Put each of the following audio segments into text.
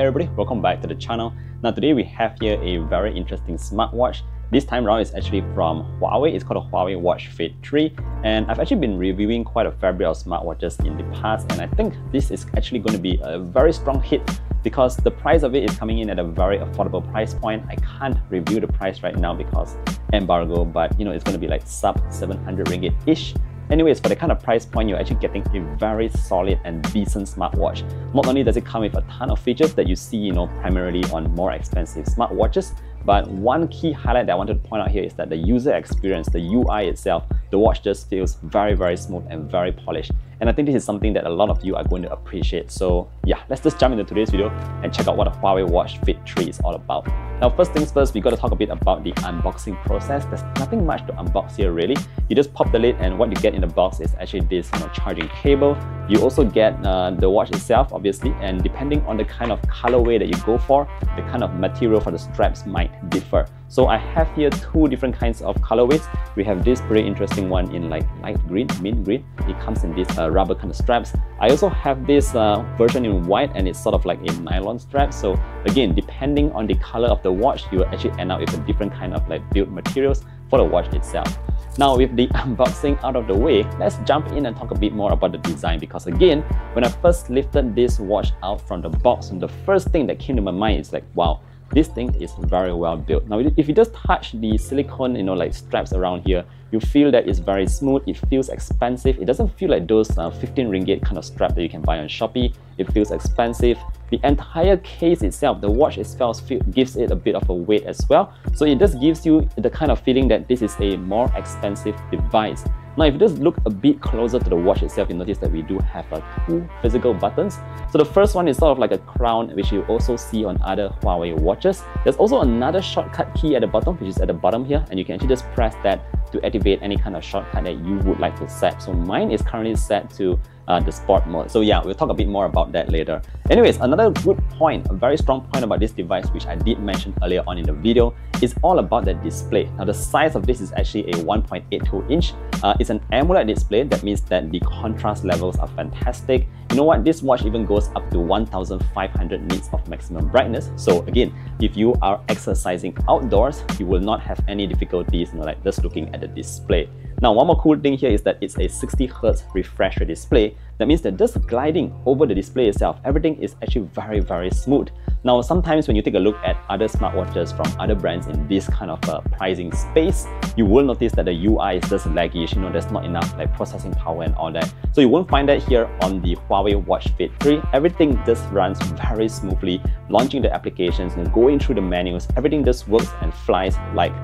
Hi everybody, welcome back to the channel. Now today we have here a very interesting smartwatch. This time around it's actually from Huawei. It's called a Huawei Watch Fit 3, and I've actually been reviewing quite a fair bit of smartwatches in the past, and I think this is actually going to be a very strong hit because the price of it is coming in at a very affordable price point. I can't review the price right now because embargo, but you know, it's going to be like sub 700 ringgit-ish. Anyways, for the kind of price point, you're actually getting a very solid and decent smartwatch. Not only does it come with a ton of features that you see, you know, primarily on more expensive smartwatches, but one key highlight that I wanted to point out here is that the user experience, the UI itself, the watch just feels very, very smooth and very polished. And I think this is something that a lot of you are going to appreciate. So yeah, let's just jump into today's video and check out what a Huawei Watch Fit 3 is all about. Now, first things first, we got to talk a bit about the unboxing process. There's nothing much to unbox here really. You just pop the lid and what you get in the box is actually this, you know, charging cable. You also get the watch itself, obviously, and depending on the kind of colorway that you go for, the kind of material for the straps might differ. So I have here two different kinds of colorways. We have this pretty interesting one in like light green, mint green. It comes in these rubber kind of straps. I also have this version in white, and it's sort of like a nylon strap. So again, depending on the color of the watch, you will actually end up with a different kind of like build materials for the watch itself. Now with the unboxing out of the way, let's jump in and talk a bit more about the design, because again, when I first lifted this watch out from the box, and the first thing that came to my mind is like, wow, this thing is very well built. Now, if you just touch the silicone, you know, like straps around here, you feel that it's very smooth. It feels expensive. It doesn't feel like those 15 ringgit kind of strap that you can buy on Shopee. It feels expensive. The entire case itself, the watch itself gives it a bit of a weight as well. So it just gives you the kind of feeling that this is a more expensive device. Now, if you just look a bit closer to the watch itself, you notice that we do have two physical buttons. So the first one is sort of like a crown, which you also see on other Huawei watches. There's also another shortcut key at the bottom, which is at the bottom here, and you can actually just press that to activate any kind of shortcut that you would like to set. So mine is currently set to the sport mode. So yeah, we'll talk a bit more about that later. Anyways, another good point, a very strong point about this device, which I did mention earlier on in the video, is all about the display. Now the size of this is actually a 1.82 inch. It's an AMOLED display. That means that the contrast levels are fantastic. You know what, this watch even goes up to 1500 nits of maximum brightness. So again, if you are exercising outdoors, you will not have any difficulties, you know, like just looking at the display. Now, one more cool thing here is that it's a 60Hz refresh rate display. That means that just gliding over the display itself, everything is actually very, very smooth. Now, sometimes when you take a look at other smartwatches from other brands in this kind of pricing space, you will notice that the UI is just laggy. You know, there's not enough like processing power and all that. So you won't find that here on the Huawei Watch Fit 3. Everything just runs very smoothly, launching the applications and going through the menus. Everything just works and flies like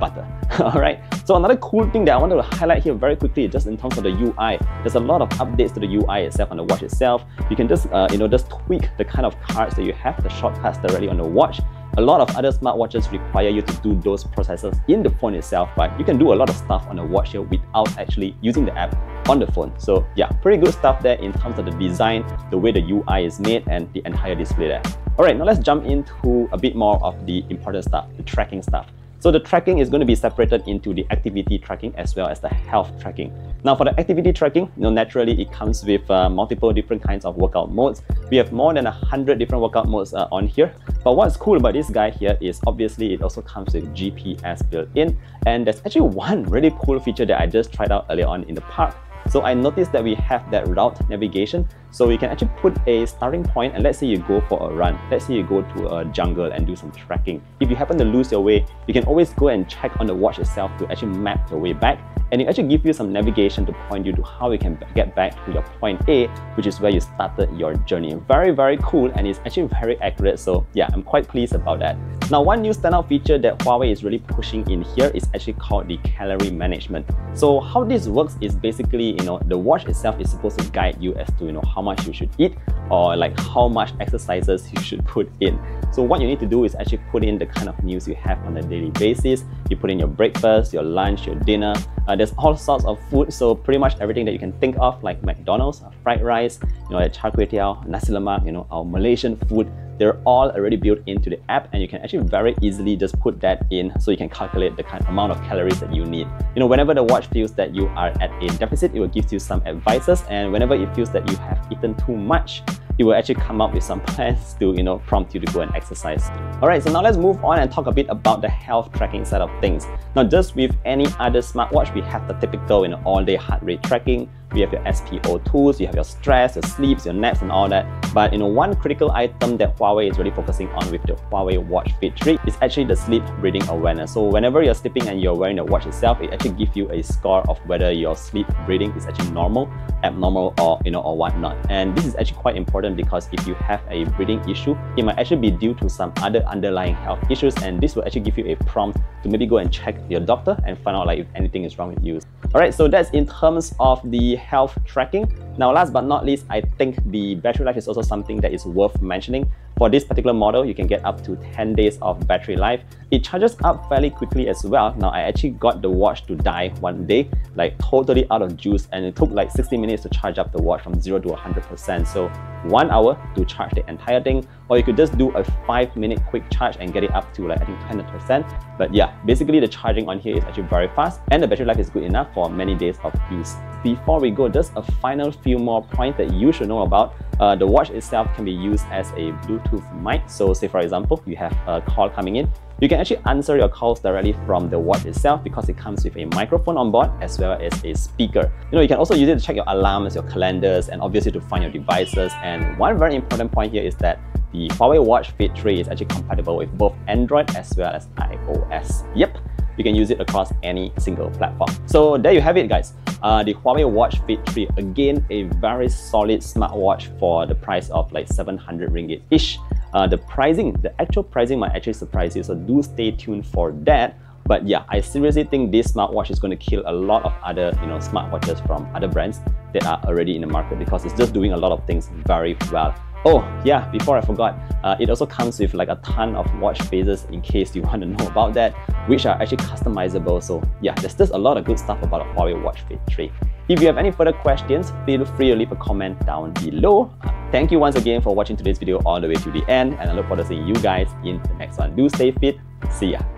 butter. Alright, so another cool thing that I wanted to highlight here very quickly, just in terms of the UI, there's a lot of updates to the UI itself on the watch itself. You can just, you know, just tweak the kind of cards that you have, the shortcuts directly on the watch. A lot of other smartwatches require you to do those processes in the phone itself, but you can do a lot of stuff on the watch here without actually using the app on the phone. So yeah, pretty good stuff there in terms of the design, the way the UI is made, and the entire display there. Alright, now let's jump into a bit more of the important stuff, the tracking stuff. So the tracking is going to be separated into the activity tracking as well as the health tracking. Now for the activity tracking, you know, naturally it comes with multiple different kinds of workout modes. We have more than 100 different workout modes on here. But what's cool about this guy here is obviously it also comes with GPS built in. And there's actually one really cool feature that I just tried out earlier on in the park. So I noticed that we have that route navigation. So we can actually put a starting point, and let's say you go for a run. Let's say you go to a jungle and do some trekking. If you happen to lose your way, you can always go and check on the watch itself to actually map your way back. And it actually gives you some navigation to point you to how you can get back to your point A, which is where you started your journey. Very, very cool, and it's actually very accurate. So yeah, I'm quite pleased about that. Now, one new standout feature that Huawei is really pushing in here is actually called the calorie management. So how this works is basically, you know, the watch itself is supposed to guide you as to, you know, how much you should eat, or like how much exercises you should put in. So what you need to do is actually put in the kind of meals you have on a daily basis. You put in your breakfast, your lunch, your dinner. There's all sorts of food, so pretty much everything that you can think of, like McDonald's, fried rice, you know, char kway teow, nasi lemak, you know, our Malaysian food. They're all already built into the app, and you can actually very easily just put that in, so you can calculate the kind of amount of calories that you need. You know, whenever the watch feels that you are at a deficit, it will give you some advices, and whenever it feels that you have eaten too much, it will actually come up with some plans to, prompt you to go and exercise. All right, so now let's move on and talk a bit about the health tracking side of things. Now, just with any other smartwatch, we have the typical, all-day heart rate tracking. We have your SPO tools, you have your stress, your sleeps, your naps and all that. But one critical item that Huawei is really focusing on with the Huawei Watch Fit 3 is actually the sleep breathing awareness. So whenever you're sleeping and you're wearing the watch itself, it actually gives you a score of whether your sleep breathing is actually normal, abnormal, or or whatnot. And this is actually quite important because if you have a breathing issue, it might actually be due to some other underlying health issues, and this will actually give you a prompt to maybe go and check your doctor and find out if anything is wrong with you. All right, so that's in terms of the health tracking. Now, last but not least, I think the battery life is also something that is worth mentioning. For this particular model, you can get up to 10 days of battery life. It charges up fairly quickly as well. Now, I actually got the watch to die one day, like totally out of juice, and it took like 60 minutes to charge up the watch from 0 to 100%. So 1 hour to charge the entire thing, or you could just do a 5-minute quick charge and get it up to like, I think, 100%. But yeah, basically the charging on here is actually very fast, and the battery life is good enough for many days of use. Before we go, just a final few more points that you should know about. The watch itself can be used as a Bluetooth mic. So say for example, you have a call coming in, you can actually answer your calls directly from the watch itself because it comes with a microphone on board as well as a speaker. You can also use it to check your alarms, your calendars, and obviously to find your devices. And one very important point here is that the Huawei Watch Fit 3 is actually compatible with both Android as well as iOS. Yep, you can use it across any single platform. So there you have it, guys. The Huawei Watch Fit 3, again, a very solid smartwatch for the price of like 700 ringgit-ish. The actual pricing might actually surprise you, so do stay tuned for that. But yeah, I seriously think this smartwatch is going to kill a lot of other smartwatches from other brands that are already in the market because it's just doing a lot of things very well. Oh yeah, before I forgot, it also comes with like a ton of watch faces in case you want to know about that, which are actually customizable. So yeah, there's just a lot of good stuff about a Huawei Watch Fit 3. If you have any further questions, feel free to leave a comment down below. Thank you once again for watching today's video all the way to the end, and I look forward to seeing you guys in the next one. Do stay fit. See ya.